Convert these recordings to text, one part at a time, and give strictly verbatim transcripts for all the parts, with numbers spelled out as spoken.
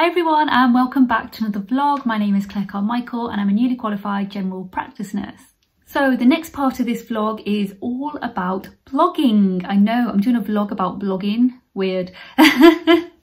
Hi everyone and welcome back to another vlog. My name is Claire Carmichael and I'm a newly qualified general practice nurse. So the next part of this vlog is all about blogging. I know I'm doing a vlog about blogging, weird.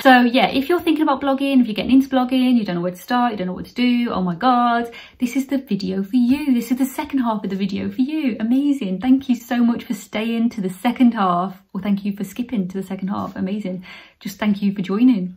So yeah, if you're thinking about blogging, if you're getting into blogging, you don't know where to start, you don't know what to do, oh my god, this is the video for you. This is the second half of the video for you. Amazing. Thank you so much for staying to the second half. Or thank you for skipping to the second half. Amazing. Just thank you for joining.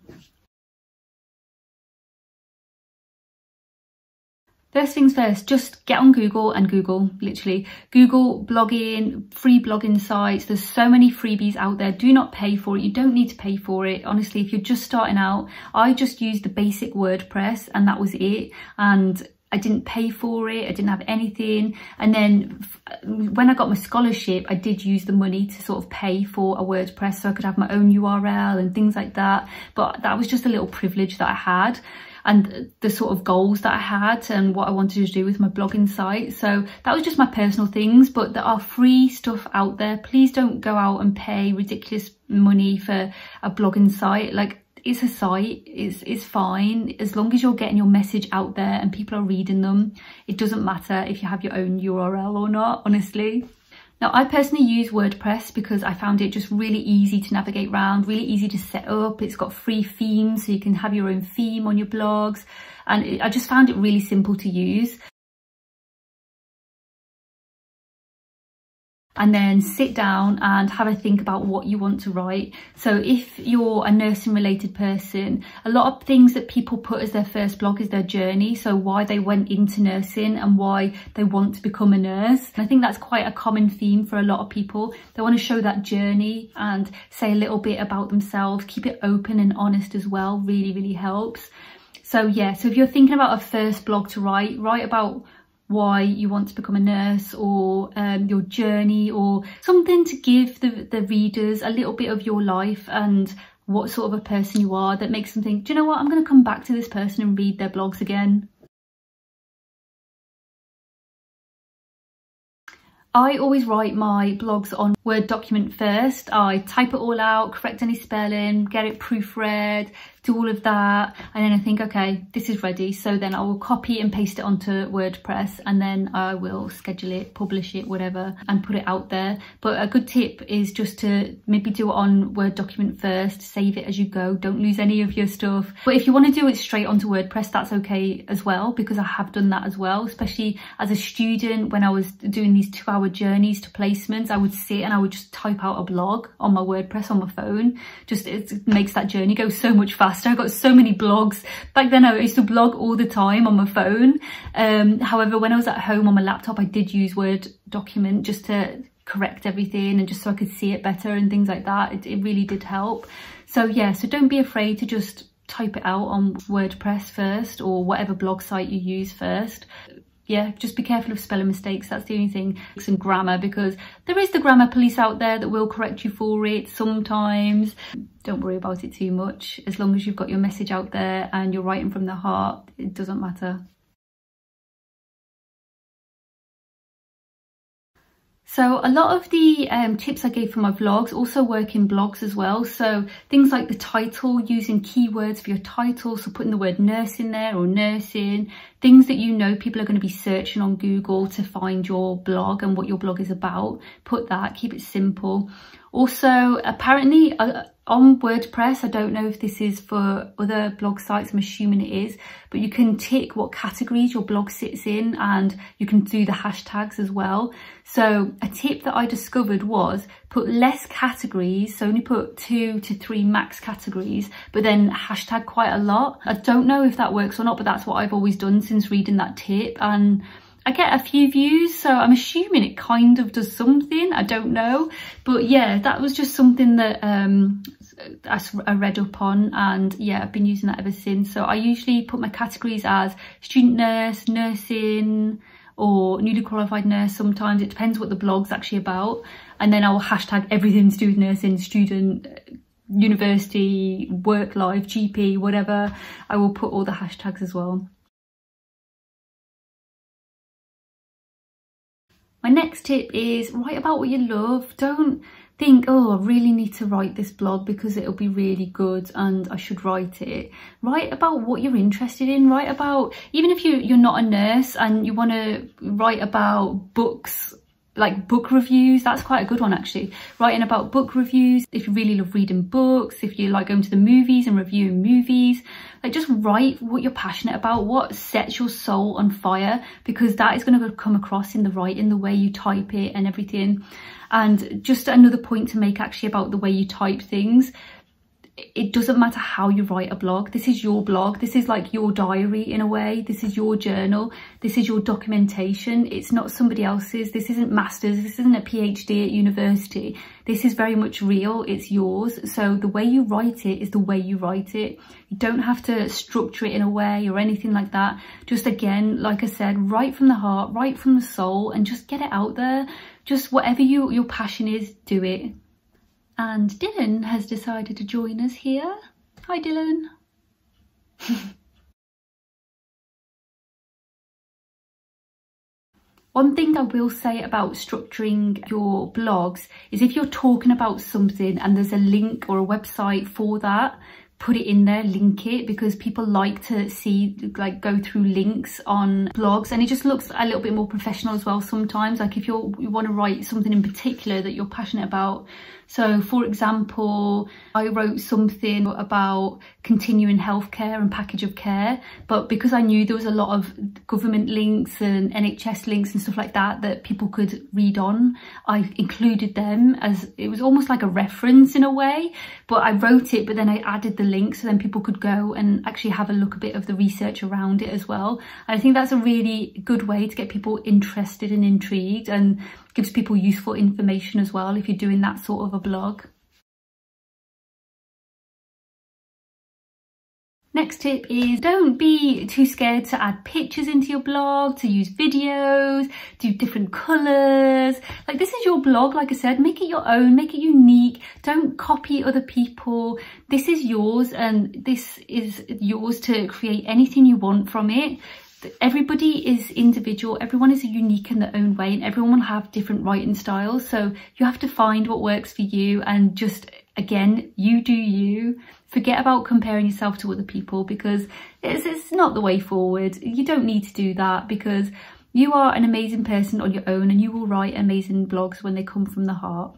First things first, just get on Google and Google, literally. Google blogging, free blogging sites. There's so many freebies out there. Do not pay for it. You don't need to pay for it. Honestly, if you're just starting out, I just used the basic WordPress and that was it. And I didn't pay for it. I didn't have anything. And then when I got my scholarship, I did use the money to sort of pay for a WordPress so I could have my own U R L and things like that. But that was just a little privilege that I had. And the sort of goals that I had and what I wanted to do with my blogging site. So that was just my personal things, but there are free stuff out there. Please don't go out and pay ridiculous money for a blogging site. Like, it's a site, it's, it's fine. As long as you're getting your message out there and people are reading them, it doesn't matter if you have your own U R L or not, honestly. Now, I personally use WordPress because I found it just really easy to navigate around, really easy to set up. It's got free themes, so you can have your own theme on your blogs. And it, I just found it really simple to use. And then sit down and have a think about what you want to write. So if you're a nursing related person, a lot of things that people put as their first blog is their journey. So why they went into nursing and why they want to become a nurse. And I think that's quite a common theme for a lot of people. They want to show that journey and say a little bit about themselves, keep it open and honest as well, really, really helps. So yeah, so if you're thinking about a first blog to write, write about why you want to become a nurse or um, your journey or something to give the, the readers a little bit of your life and what sort of a person you are that makes them think, do you know what, I'm going to come back to this person and read their blogs again. I always write my blogs on Word document first. I type it all out, correct any spelling, get it proofread, do all of that. And then I think, okay, this is ready. So then I will copy and paste it onto WordPress and then I will schedule it, publish it, whatever, and put it out there. But a good tip is just to maybe do it on Word document first, save it as you go. Don't lose any of your stuff. But if you want to do it straight onto WordPress, that's okay as well, because I have done that as well, especially as a student when I was doing these two hour journeys to placements. I would sit and I I would just type out a blog on my WordPress on my phone. Just it makes that journey go so much faster. I got so many blogs back then. I used to blog all the time on my phone. Um, however, when I was at home on my laptop, I did use Word document just to correct everything and just so I could see it better and things like that. It, it really did help. So yeah, so don't be afraid to just type it out on WordPress first or whatever blog site you use first. Yeah, just be careful of spelling mistakes. That's the only thing. Some grammar, because there is the grammar police out there that will correct you for it sometimes. Don't worry about it too much. As long as you've got your message out there and you're writing from the heart, it doesn't matter. So a lot of the um, tips I gave for my vlogs also work in blogs as well. So things like the title, using keywords for your title. So putting the word nurse in there or nursing, things that you know people are going to be searching on Google to find your blog and what your blog is about. Put that, keep it simple. Also, apparently uh, on WordPress, I don't know if this is for other blog sites, I'm assuming it is, but you can tick what categories your blog sits in and you can do the hashtags as well. So a tip that I discovered was put less categories, so only put two to three max categories, but then hashtag quite a lot. I don't know if that works or not, but that's what I've always done since reading that tip. And I get a few views, so I'm assuming it kind of does something, I don't know. But yeah, that was just something that um, I read up on, and yeah, I've been using that ever since. So I usually put my categories as student nurse, nursing, or newly qualified nurse sometimes. It depends what the blog's actually about. And then I will hashtag everything to do with nursing, student, university, work life, G P, whatever. I will put all the hashtags as well. My next tip is write about what you love. Don't think, oh, I really need to write this blog because it'll be really good and I should write it. Write about what you're interested in. Write about, even if you, you're not a nurse and you want to write about books, like book reviews, that's quite a good one actually. Writing about book reviews, if you really love reading books, if you like going to the movies and reviewing movies, like just write what you're passionate about, what sets your soul on fire, because that is going to come across in the writing, the way you type it and everything. And just another point to make actually about the way you type things, it doesn't matter how you write a blog. This is your blog. This is like your diary in a way. This is your journal. This is your documentation. It's not somebody else's. This isn't masters. This isn't a PhD at university. This is very much real. It's yours. So the way you write it is the way you write it. You don't have to structure it in a way or anything like that. Just again, like I said, write from the heart, write from the soul, and just get it out there. Just whatever you, your passion is, do it. And Dylan has decided to join us here. Hi, Dylan. One thing I will say about structuring your blogs is if you're talking about something and there's a link or a website for that, put it in there, link it, because people like to see, like go through links on blogs, and it just looks a little bit more professional as well sometimes, like if you're, you want to write something in particular that you're passionate about. So for example, I wrote something about continuing healthcare and package of care, but because I knew there was a lot of government links and N H S links and stuff like that that people could read on, I included them as, it was almost like a reference in a way, but I wrote it, but then I added the link so then people could go and actually have a look, a bit of the research around it as well. And I think that's a really good way to get people interested and intrigued, and gives people useful information as well if you're doing that sort of a blog. Next tip is don't be too scared to add pictures into your blog, to use videos, do different colours. Like, this is your blog, like I said, make it your own, make it unique. Don't copy other people. This is yours, and this is yours to create anything you want from it. Everybody is individual, everyone is unique in their own way, and everyone will have different writing styles. So you have to find what works for you, and just, again, you do you. Forget about comparing yourself to other people, because it's, it's not the way forward. You don't need to do that, because you are an amazing person on your own, and you will write amazing blogs when they come from the heart.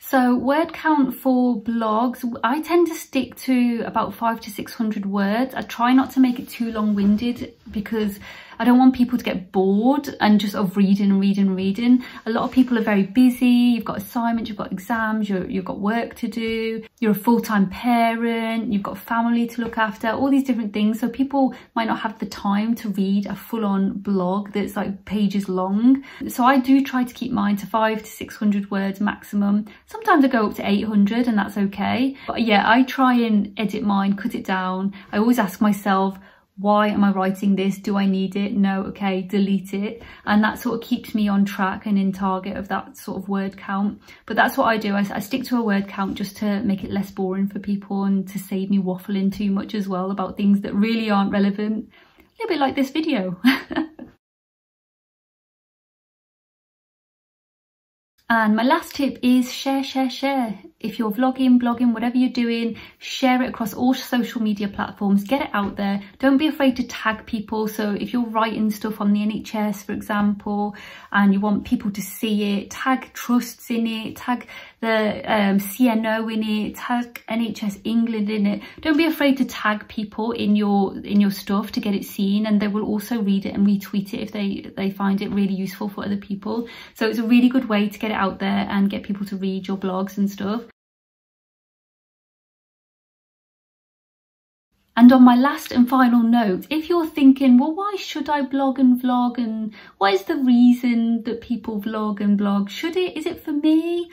So word count for blogs, I tend to stick to about five to six hundred words. I try not to make it too long-winded, because I don't want people to get bored and just of reading and reading and reading. A lot of people are very busy. You've got assignments, you've got exams, you're, you've got work to do. You're a full-time parent, you've got family to look after, all these different things. So people might not have the time to read a full-on blog that's like pages long. So I do try to keep mine to five to six hundred words maximum. Sometimes I go up to eight hundred, and that's okay. But yeah, I try and edit mine, cut it down. I always ask myself, why am I writing this? Do I need it? No, okay, delete it. And that sort of keeps me on track and in target of that sort of word count. But that's what I do. I, I stick to a word count just to make it less boring for people and to save me waffling too much as well about things that really aren't relevant. A little bit like this video. And my last tip is share, share, share. If you're vlogging, blogging, whatever you're doing, share it across all social media platforms. Get it out there. Don't be afraid to tag people. So if you're writing stuff on the N H S, for example, and you want people to see it, tag trusts in it, tag the um, C N O in it, tag N H S England in it. Don't be afraid to tag people in your in your stuff to get it seen, and they will also read it and retweet it if they, they find it really useful for other people. So it's a really good way to get it out there and get people to read your blogs and stuff. And on my last and final note, if you're thinking, well, why should I blog and vlog, and what is the reason that people vlog and blog? Should it? Is it for me?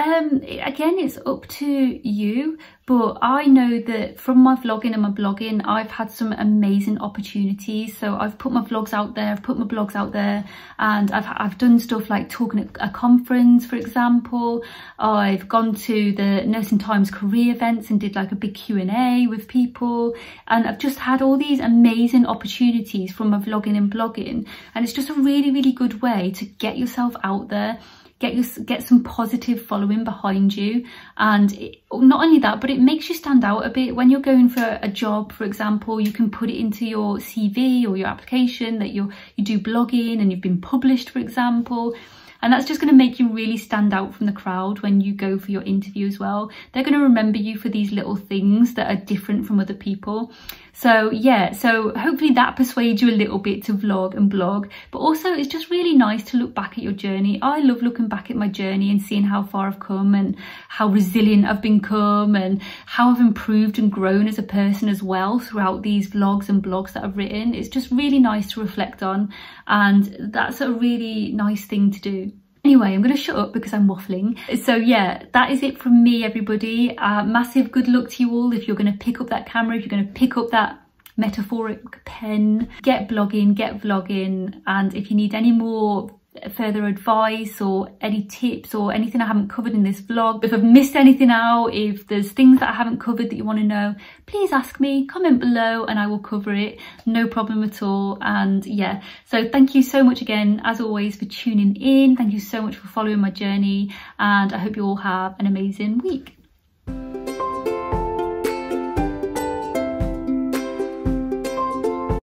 Um, again, it's up to you, but I know that from my vlogging and my blogging, I've had some amazing opportunities. So I've put my vlogs out there, I've put my blogs out there, and I've, I've done stuff like talking at a conference, for example. I've gone to the Nursing Times career events and did like a big Q and A with people. And I've just had all these amazing opportunities from my vlogging and blogging. And it's just a really, really good way to get yourself out there. Get your, get some positive following behind you, and it, not only that, but it makes you stand out a bit when you're going for a job, for example. You can put it into your C V or your application that you you do blogging and you've been published, for example, and that's just going to make you really stand out from the crowd when you go for your interview as well. They're going to remember you for these little things that are different from other people. So yeah, so hopefully that persuades you a little bit to vlog and blog, but also it's just really nice to look back at your journey. I love looking back at my journey and seeing how far I've come and how resilient I've become and how I've improved and grown as a person as well throughout these vlogs and blogs that I've written. It's just really nice to reflect on, and that's a really nice thing to do. Anyway, I'm going to shut up because I'm waffling. So yeah, that is it from me, everybody. Uh, massive good luck to you all if you're going to pick up that camera, if you're going to pick up that metaphoric pen. Get blogging, get vlogging. And if you need any more further advice or any tips or anything I haven't covered in this vlog, if I've missed anything out, if there's things that I haven't covered that you want to know, please ask me, comment below, and I will cover it, no problem at all. And yeah, so thank you so much again, as always, for tuning in. Thank you so much for following my journey, and I hope you all have an amazing week.